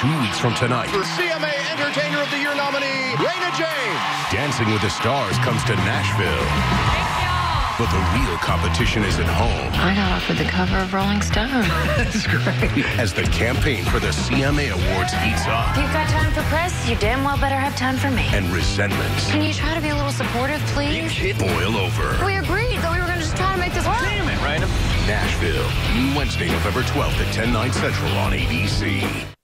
2 weeks from tonight. For CMA Entertainer of the Year nominee, Rayna James. Dancing with the Stars comes to Nashville. Thank y'all. But the real competition is at home. I got offered the cover of Rolling Stone. That's great. As the campaign for the CMA Awards heats up. If you've got time for press, you damn well better have time for me. And resentments. Can you try to be a little supportive, please? You boil over. We agreed that we were going to just try to make this work. Damn it, Rayna. Nashville, Wednesday, November 12th at 10/9 Central on ABC.